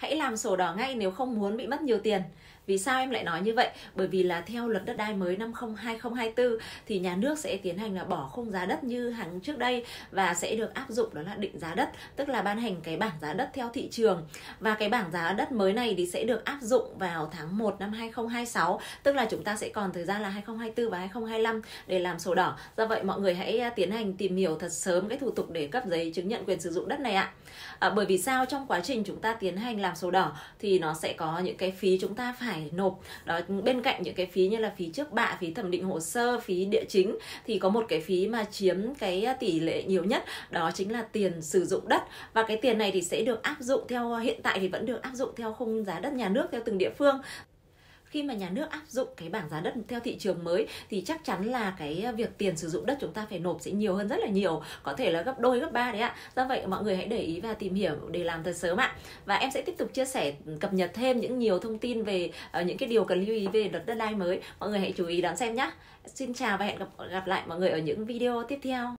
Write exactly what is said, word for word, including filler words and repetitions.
hãy làm sổ đỏ ngay nếu không muốn bị mất nhiều tiền. Vì sao em lại nói như vậy? Bởi vì là theo luật đất đai mới năm hai không hai tư thì nhà nước sẽ tiến hành là bỏ khung giá đất như hàng trước đây và sẽ được áp dụng đó là định giá đất, tức là ban hành cái bảng giá đất theo thị trường. Và cái bảng giá đất mới này thì sẽ được áp dụng vào tháng một năm hai không hai sáu, tức là chúng ta sẽ còn thời gian là hai không hai tư và hai không hai lăm để làm sổ đỏ. Do vậy mọi người hãy tiến hành tìm hiểu thật sớm cái thủ tục để cấp giấy chứng nhận quyền sử dụng đất này ạ. À, bởi vì sao? Trong quá trình chúng ta tiến hành làm sổ đỏ thì nó sẽ có những cái phí chúng ta phải nộp đó, bên cạnh những cái phí như là phí trước bạ, phí thẩm định hồ sơ, phí địa chính thì có một cái phí mà chiếm cái tỷ lệ nhiều nhất, đó chính là tiền sử dụng đất. Và cái tiền này thì sẽ được áp dụng theo, hiện tại thì vẫn được áp dụng theo khung giá đất nhà nước theo từng địa phương. Khi mà nhà nước áp dụng cái bảng giá đất theo thị trường mới thì chắc chắn là cái việc tiền sử dụng đất chúng ta phải nộp sẽ nhiều hơn rất là nhiều, có thể là gấp đôi, gấp ba đấy ạ. Do vậy mọi người hãy để ý và tìm hiểu để làm thật sớm ạ. Và em sẽ tiếp tục chia sẻ, cập nhật thêm những nhiều thông tin về uh, những cái điều cần lưu ý về luật đất đai mới. Mọi người hãy chú ý đón xem nhé. Xin chào và hẹn gặp, gặp lại mọi người ở những video tiếp theo.